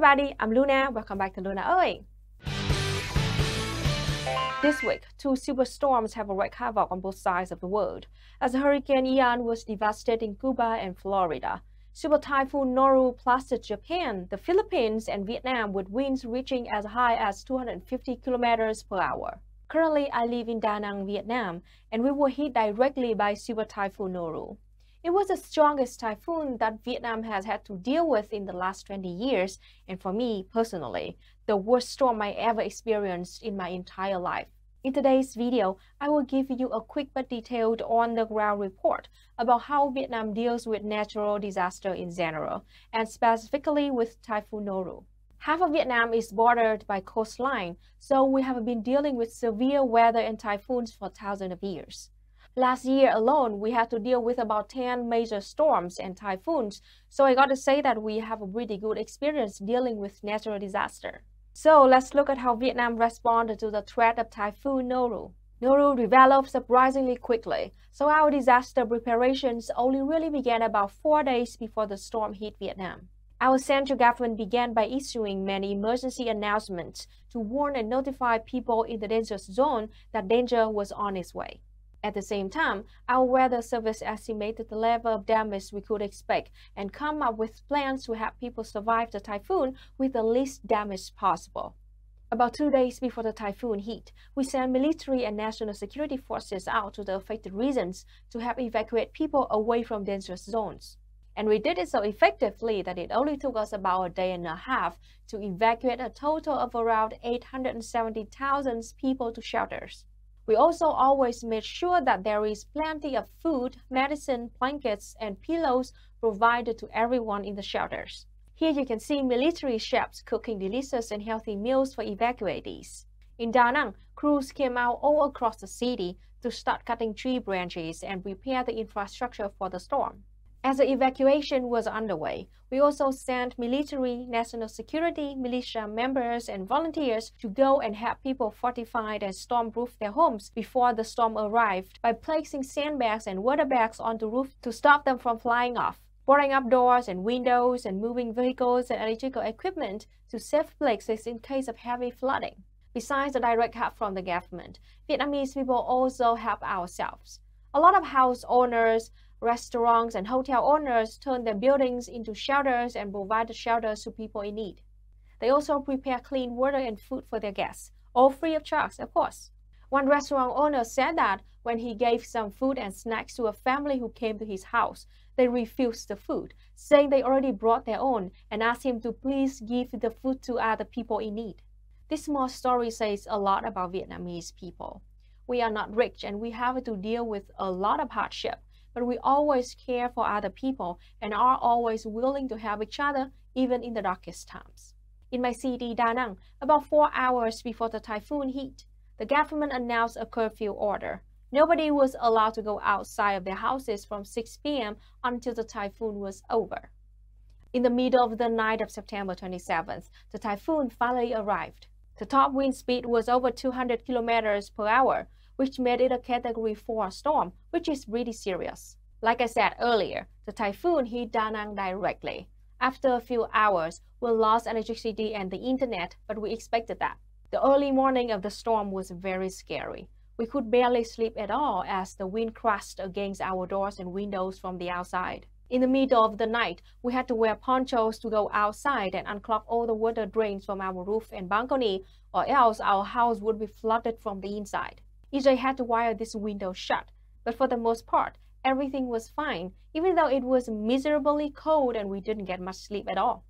everybody, I'm Luna. Welcome back to Luna Oi. This week, two superstorms have wreaked havoc on both sides of the world, as Hurricane Ian was devastating Cuba and Florida. Super Typhoon Noru blasted Japan, the Philippines, and Vietnam with winds reaching as high as 250 kilometers per hour. Currently, I live in Da Nang, Vietnam, and we were hit directly by Super Typhoon Noru. It was the strongest typhoon that Vietnam has had to deal with in the last 20 years, and for me personally, the worst storm I ever experienced in my entire life. In today's video, I will give you a quick but detailed on-the-ground report about how Vietnam deals with natural disaster in general, and specifically with Typhoon Noru. Half of Vietnam is bordered by coastline, so we have been dealing with severe weather and typhoons for thousands of years. Last year alone, we had to deal with about 10 major storms and typhoons, so I gotta say that we have a pretty good experience dealing with natural disaster. So let's look at how Vietnam responded to the threat of Typhoon Noru. Noru developed surprisingly quickly, so our disaster preparations only really began about 4 days before the storm hit Vietnam. Our central government began by issuing many emergency announcements to warn and notify people in the dangerous zone that danger was on its way. At the same time, our weather service estimated the level of damage we could expect and come up with plans to help people survive the typhoon with the least damage possible. About 2 days before the typhoon hit, we sent military and national security forces out to the affected regions to help evacuate people away from dangerous zones. And we did it so effectively that it only took us about a day and a half to evacuate a total of around 870,000 people to shelters. We also always make sure that there is plenty of food, medicine, blankets, and pillows provided to everyone in the shelters. Here you can see military chefs cooking delicious and healthy meals for evacuees. In Da Nang, crews came out all across the city to start cutting tree branches and repair the infrastructure for the storm. As the evacuation was underway, we also sent military, national security, militia members, and volunteers to go and help people fortify and stormproof their homes before the storm arrived by placing sandbags and water bags on the roof to stop them from flying off, boarding up doors and windows, and moving vehicles and electrical equipment to safe places in case of heavy flooding. Besides the direct help from the government, Vietnamese people also help ourselves. A lot of house owners, restaurants, and hotel owners turn their buildings into shelters and provide shelters to people in need. They also prepare clean water and food for their guests, all free of charge, of course. One restaurant owner said that when he gave some food and snacks to a family who came to his house, they refused the food, saying they already brought their own, and asked him to please give the food to other people in need. This small story says a lot about Vietnamese people. We are not rich and we have to deal with a lot of hardship, but we always care for other people and are always willing to help each other, even in the darkest times. In my city, Da Nang, about 4 hours before the typhoon hit, the government announced a curfew order. Nobody was allowed to go outside of their houses from 6 p.m. until the typhoon was over. In the middle of the night of September 27th, the typhoon finally arrived. The top wind speed was over 200 kilometers per hour, which made it a Category 4 storm, which is really serious. Like I said earlier, the typhoon hit Da Nang directly. After a few hours, we lost electricity and the internet, but we expected that. The early morning of the storm was very scary. We could barely sleep at all as the wind crashed against our doors and windows from the outside. In the middle of the night, we had to wear ponchos to go outside and unclog all the water drains from our roof and balcony, or else our house would be flooded from the inside. EJ had to wire this window shut, but for the most part, everything was fine, even though it was miserably cold and we didn't get much sleep at all.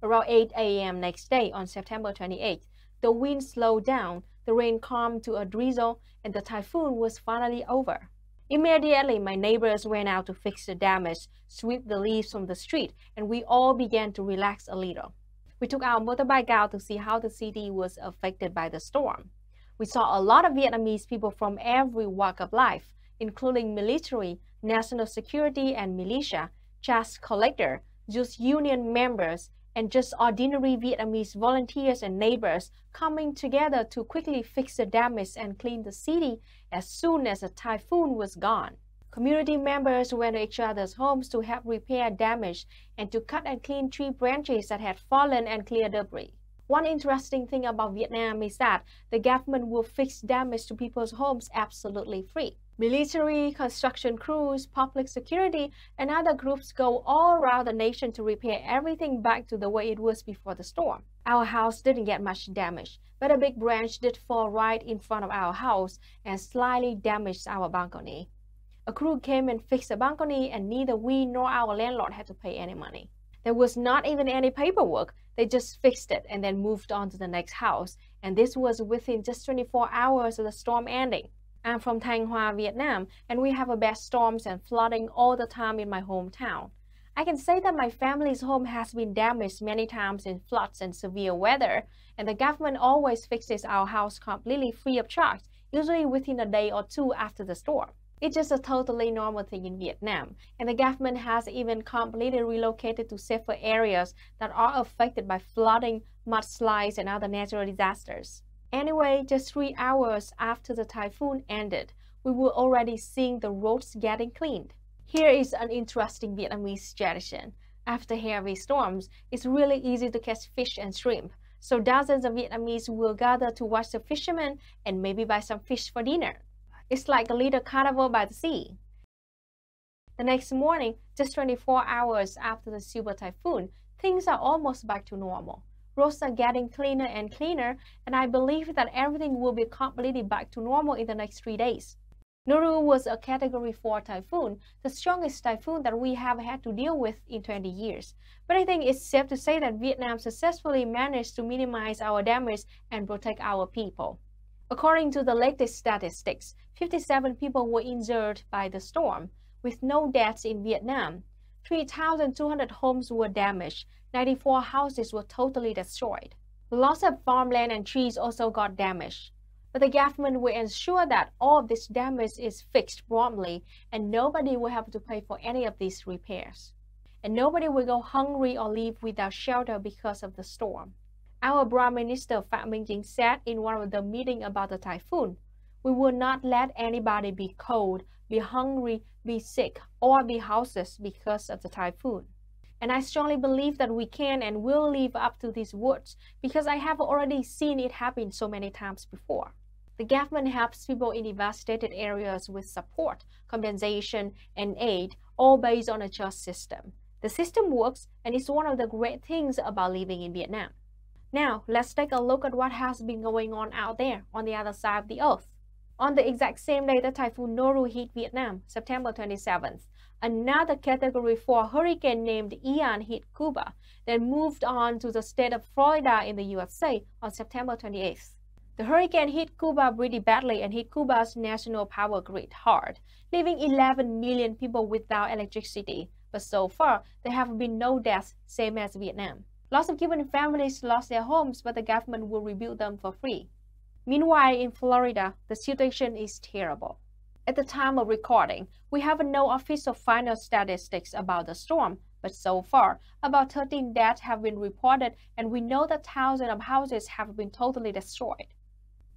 Around 8 a.m. next day on September 28th, the wind slowed down, the rain calmed to a drizzle, and the typhoon was finally over. Immediately, my neighbors went out to fix the damage, sweep the leaves from the street, and we all began to relax a little. We took our motorbike out to see how the city was affected by the storm. We saw a lot of Vietnamese people from every walk of life, including military, national security and militia, tax collector, just union members, and just ordinary Vietnamese volunteers and neighbors coming together to quickly fix the damage and clean the city as soon as the typhoon was gone. Community members went to each other's homes to help repair damage and to cut and clean tree branches that had fallen and clear debris. One interesting thing about Vietnam is that the government will fix damage to people's homes absolutely free. Military, construction crews, public security, and other groups go all around the nation to repair everything back to the way it was before the storm. Our house didn't get much damage, but a big branch did fall right in front of our house and slightly damaged our balcony. A crew came and fixed the balcony, and neither we nor our landlord had to pay any money. There was not even any paperwork. They just fixed it and then moved on to the next house. And this was within just 24 hours of the storm ending. I'm from Thanh Hoa, Vietnam, and we have bad storms and flooding all the time in my hometown. I can say that my family's home has been damaged many times in floods and severe weather, and the government always fixes our house completely free of charge, usually within a day or two after the storm. It's just a totally normal thing in Vietnam, and the government has even completely relocated to safer areas that are affected by flooding, mudslides, and other natural disasters. Anyway, just 3 hours after the typhoon ended, we were already seeing the roads getting cleaned. Here is an interesting Vietnamese tradition. After heavy storms, it's really easy to catch fish and shrimp, so dozens of Vietnamese will gather to watch the fishermen and maybe buy some fish for dinner. It's like a little carnival by the sea. The next morning, just 24 hours after the super typhoon, things are almost back to normal. Roads are getting cleaner and cleaner, and I believe that everything will be completely back to normal in the next 3 days. Noru was a Category 4 typhoon, the strongest typhoon that we have had to deal with in 20 years. But I think it's safe to say that Vietnam successfully managed to minimize our damage and protect our people. According to the latest statistics, 57 people were injured by the storm, with no deaths in Vietnam. 3,200 homes were damaged, 94 houses were totally destroyed. Lots of farmland and trees also got damaged. But the government will ensure that all of this damage is fixed promptly, and nobody will have to pay for any of these repairs. And nobody will go hungry or leave without shelter because of the storm. Our Prime Minister Phạm Minh Chính said in one of the meetings about the typhoon, "We will not let anybody be cold, be hungry, be sick, or be houseless because of the typhoon." And I strongly believe that we can and will live up to these words because I have already seen it happen so many times before. The government helps people in devastated areas with support, compensation, and aid, all based on a just system. The system works, and it's one of the great things about living in Vietnam. Now, let's take a look at what has been going on out there on the other side of the earth. On the exact same day that Typhoon Noru hit Vietnam, September 27th, another Category 4 hurricane named Ian hit Cuba, then moved on to the state of Florida in the USA on September 28th. The hurricane hit Cuba pretty badly and hit Cuba's national power grid hard, leaving 11 million people without electricity. But so far, there have been no deaths, same as Vietnam. Lots of Cuban families lost their homes, but the government will rebuild them for free. Meanwhile, in Florida, the situation is terrible. At the time of recording, we have no official final statistics about the storm, but so far, about 13 deaths have been reported, and we know that thousands of houses have been totally destroyed.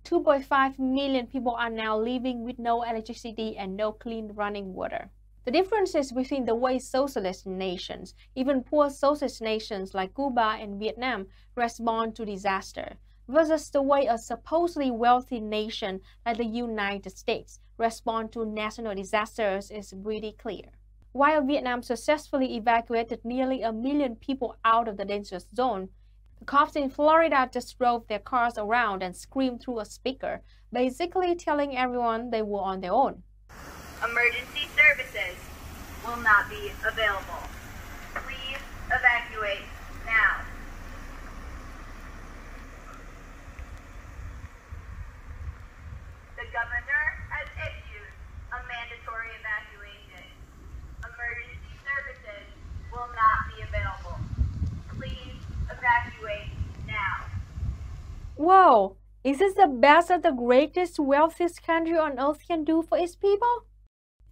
2.5 million people are now living with no electricity and no clean running water. The differences between the way socialist nations, even poor socialist nations like Cuba and Vietnam, respond to disaster, versus the way a supposedly wealthy nation like the United States respond to national disasters is pretty clear. While Vietnam successfully evacuated nearly 1 million people out of the dangerous zone, the cops in Florida just drove their cars around and screamed through a speaker, basically telling everyone they were on their own. Emergency services will not be available. Please evacuate now. The governor has issued a mandatory evacuation. Emergency services will not be available. Please evacuate now. Whoa! Is this the best that the greatest, wealthiest country on earth can do for its people?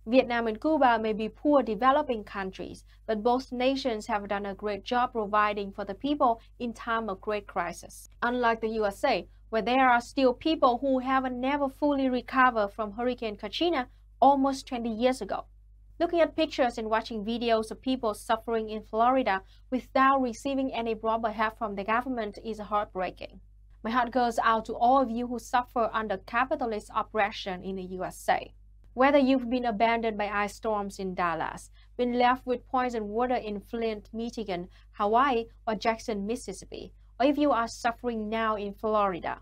Vietnam and Cuba may be poor developing countries, but both nations have done a great job providing for the people in time of great crisis. Unlike the USA, where there are still people who haven't never fully recovered from Hurricane Katrina almost 20 years ago. Looking at pictures and watching videos of people suffering in Florida without receiving any proper help from the government is heartbreaking. My heart goes out to all of you who suffer under capitalist oppression in the USA. Whether you've been abandoned by ice storms in Dallas, been left with poison water in Flint, Michigan, Hawaii, or Jackson, Mississippi, or if you are suffering now in Florida,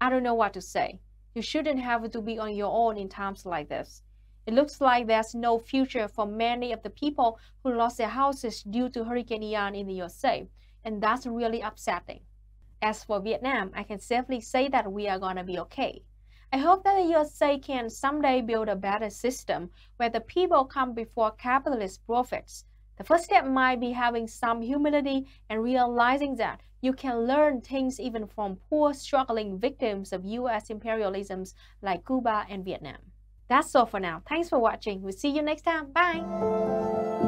I don't know what to say. You shouldn't have to be on your own in times like this. It looks like there's no future for many of the people who lost their houses due to Hurricane Ian in the USA, and that's really upsetting. As for Vietnam, I can safely say that we are gonna be okay. I hope that the USA can someday build a better system where the people come before capitalist profits. The first step might be having some humility and realizing that you can learn things even from poor, struggling victims of US imperialisms like Cuba and Vietnam. That's all for now. Thanks for watching. We'll see you next time. Bye!